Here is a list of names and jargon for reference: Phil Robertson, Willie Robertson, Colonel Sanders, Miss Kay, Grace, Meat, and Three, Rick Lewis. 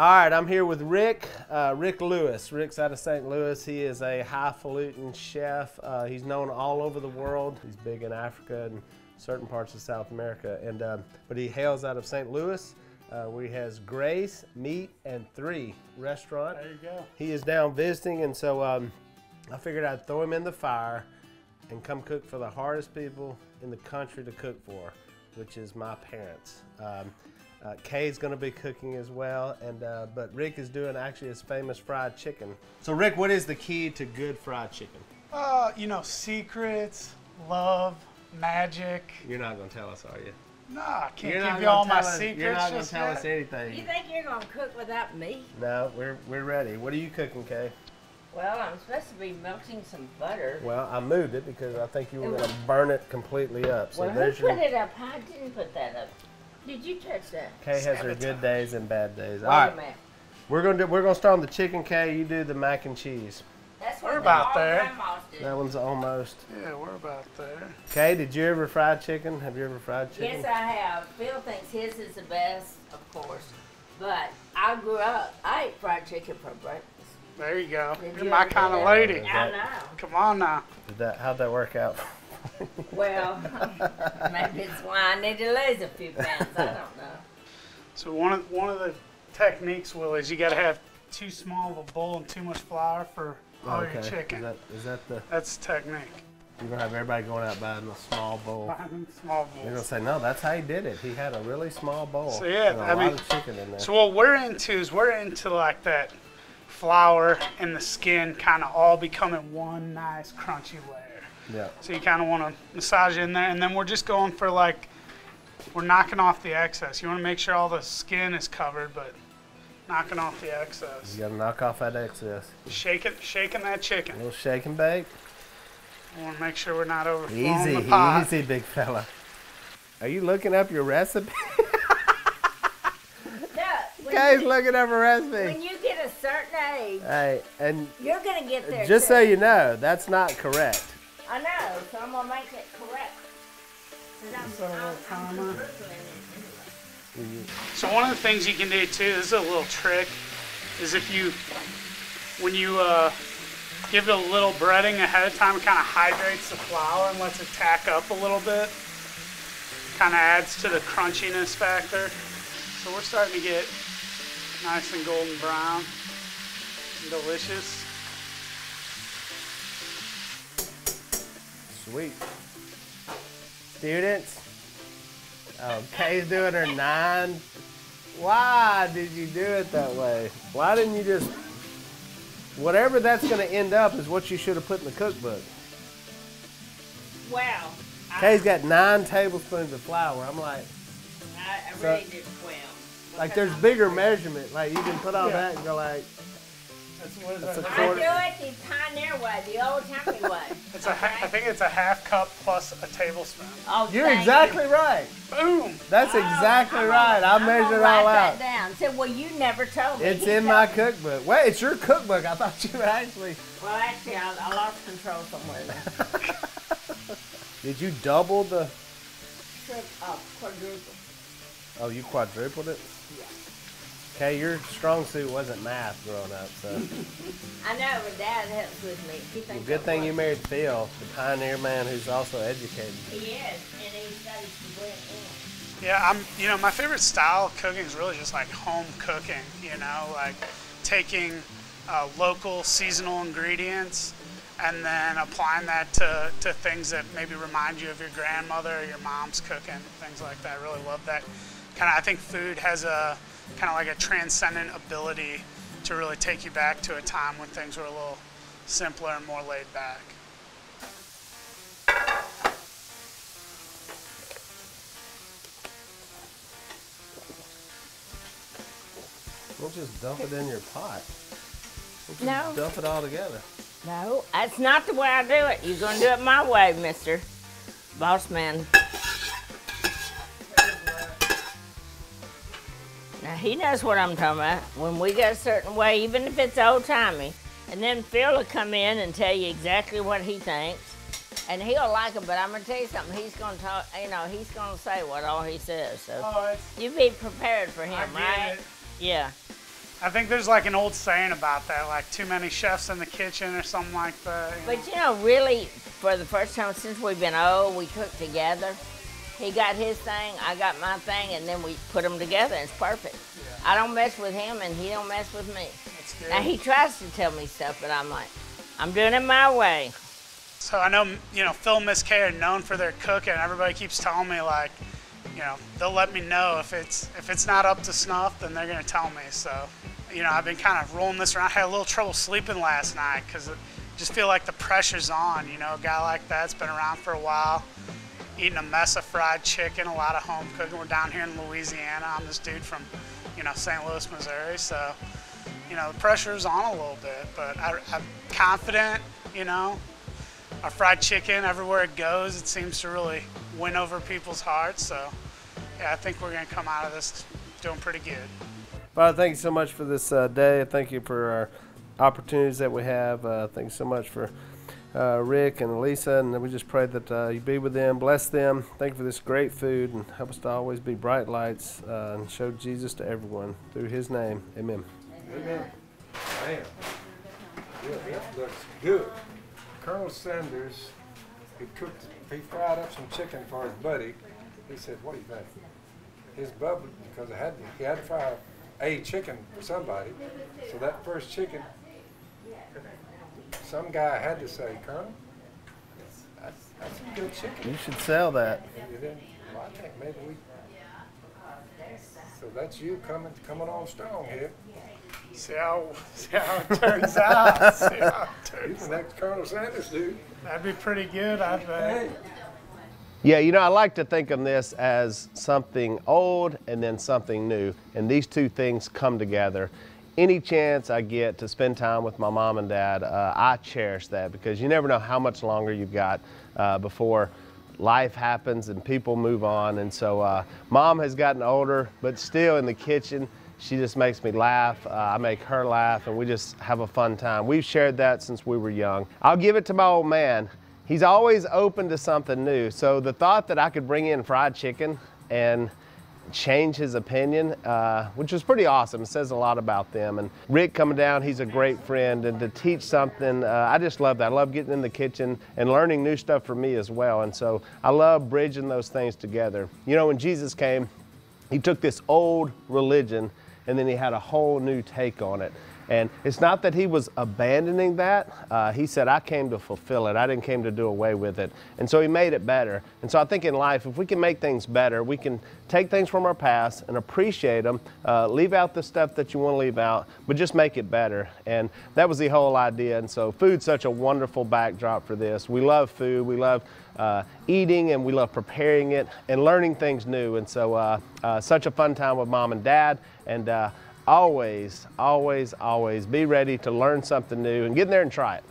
All right, I'm here with Rick, Rick Lewis. Rick's out of St. Louis. He is a highfalutin chef. He's known all over the world. He's big in Africa and certain parts of South America. And but he hails out of St. Louis, where he has Grace, Meat, and Three restaurant. There you go. He is down visiting, and so I figured I'd throw him in the fire and come cook for the hardest people in the country to cook for, which is my parents. Kay's going to be cooking as well, and but Rick is doing actually his famous fried chicken. So Rick, what is the key to good fried chicken? You know, secrets, love, magic. You're not going to tell us, are you? No, I can't give you all my secrets. You're not going to tell us anything. You think you're going to cook without me? No, we're ready. What are you cooking, Kay? Well, I'm supposed to be melting some butter. Well, I moved it because I think you were going to burn it completely up. So well, who put it up? I didn't put that up. Did you touch that? Kay has her good days and bad days. All right, we're gonna start on the chicken. Kay, you do the mac and cheese. That's what we're about there. That one's almost. Yeah, we're about there. Kay, did you ever fry chicken? Have you ever fried chicken? Yes, I have. Phil thinks his is the best, of course. But I grew up. I ate fried chicken for breakfast. There you go. You're my kind of lady. I know. Come on now. How'd that work out? Well, maybe it's why I need to lose a few pounds. I don't know. So one of the techniques, Willie, is you got to have too small of a bowl and too much flour for all your chicken. That's the technique. You're gonna have everybody going out buying a small bowl. Buying small bowls. You're gonna say no. That's how he did it. He had a really small bowl. So yeah, I mean, a lot of chicken in there. So what we're into is we're into like that flour and the skin kind of all becoming one nice crunchy layer. Yeah. So you kind of want to massage it in there, and then we're just going for like, we're knocking off the excess. You want to make sure all the skin is covered, but knocking off the excess. You got to knock off that excess. Shaking that chicken. A little shake and bake. We want to make sure we're not overflowing the pot. Easy, big fella. Are you looking up your recipe? Kay's looking up a recipe. When you get a certain age, hey, and you're going to get there just too. So you know, that's not correct. I know, so I'm going to make it correct. So one of the things you can do too, this is a little trick, is if you, when you give it a little breading ahead of time, it kind of hydrates the flour and lets it tack up a little bit. Kind of adds to the crunchiness factor. So we're starting to get nice and golden brown and delicious. Sweet. Students, Kay's doing her 9. Why did you do it that way? Why didn't you just, whatever that's going to end up is what you should have put in the cookbook. Wow. Kay's got 9 tablespoons of flour. I'm like. I really did 12. Like there's bigger measurement. Like you can put all that and go like. I do it the pioneer way, the old-timey way. I think it's a half cup plus a tablespoon. Oh, you're exactly right. Boom. That's exactly right. I measured it all out. I said, well, you never told me. It's in my cookbook. Wait, it's your cookbook. I thought you actually. Well, actually, I lost control somewhere. Did you double the? Quadruple. Oh, you quadrupled it? Yeah. Kay, your strong suit wasn't math growing up, so. I know, but Dad helps with me. He thinks good thing you married Phil, the pioneer man who's also educated. He is, and he studies to win. Yeah, you know, my favorite style of cooking is really just like home cooking, you know, like taking local seasonal ingredients and then applying that to things that maybe remind you of your grandmother or your mom's cooking, things like that. I really love that. I think food has a kind of like a transcendent ability to really take you back to a time when things were a little simpler and more laid back. We'll just dump it in your pot. We'll just dump it all together. No, that's not the way I do it. You're going to do it my way, Mr. Boss Man. Now, he knows what I'm talking about. When we go a certain way, even if it's old-timey, and then Phil will come in and tell you exactly what he thinks, and he'll like it, but I'm going to tell you something. He's going to talk, you know, he's going to say what all he says. So you be prepared for him, right? Yeah. I think there's like an old saying about that, like too many chefs in the kitchen or something like that. You know? But you know, really, for the first time since we've been old, we cook together. He got his thing, I got my thing, and then we put them together. It's perfect. Yeah. I don't mess with him, and he don't mess with me. That's good. Now he tries to tell me stuff, but I'm like, I'm doing it my way. So I know, you know, Phil and Miss Kay are known for their cooking. Everybody keeps telling me, like, you know, they'll let me know if it's not up to snuff, then they're gonna tell me. So, you know, I've been kind of rolling this around. I had a little trouble sleeping last night because I just feel like the pressure's on. You know, a guy like that's been around for a while, eating a mess of fried chicken, a lot of home cooking. We're down here in Louisiana. I'm this dude from, you know, St. Louis, Missouri. So, you know, the pressure's on a little bit, but I'm confident. You know, our fried chicken, everywhere it goes, it seems to really win over people's hearts. So, yeah, I think we're going to come out of this doing pretty good. Father, thank you so much for this day. Thank you for our opportunities that we have. Thank you so much for Rick and Lisa, and we just pray that you be with them, bless them. Thank you for this great food, and help us to always be bright lights and show Jesus to everyone. Through his name, amen. Amen. Amen. That looks good. Colonel Sanders, he fried up some chicken for his buddy. He said, "What do you think?" His bub, because he had to fry a chicken for somebody. So that first chicken, some guy had to say, "Colonel, that's some good chicken. You should sell that." Well, I think maybe we. So that's you coming on strong here. See how it turns out. See how it turns out. That's Colonel Sanders, dude. That'd be pretty good, I think. Yeah, you know, I like to think of this as something old and then something new, and these two things come together. Any chance I get to spend time with my mom and dad, I cherish that, because you never know how much longer you've got before life happens and people move on. And so Mom has gotten older, but still in the kitchen, she just makes me laugh, I make her laugh, and we just have a fun time. We've shared that since we were young. I'll give it to my old man. He's always open to something new. So the thought that I could bring in fried chicken and change his opinion, which was pretty awesome. It says a lot about them. And Rick coming down, he's a great friend, and to teach something, I just love that. I love getting in the kitchen and learning new stuff for me as well. And so I love bridging those things together. You know, when Jesus came, he took this old religion and then he had a whole new take on it. And it's not that he was abandoning that. He said, I came to fulfill it. I didn't come to do away with it. And so he made it better. And so I think in life, if we can make things better, we can take things from our past and appreciate them, leave out the stuff that you want to leave out, but just make it better. And that was the whole idea. And so food's such a wonderful backdrop for this. We love food. We love eating, and we love preparing it and learning things new. And so such a fun time with Mom and Dad. And always, always, always be ready to learn something new and get in there and try it.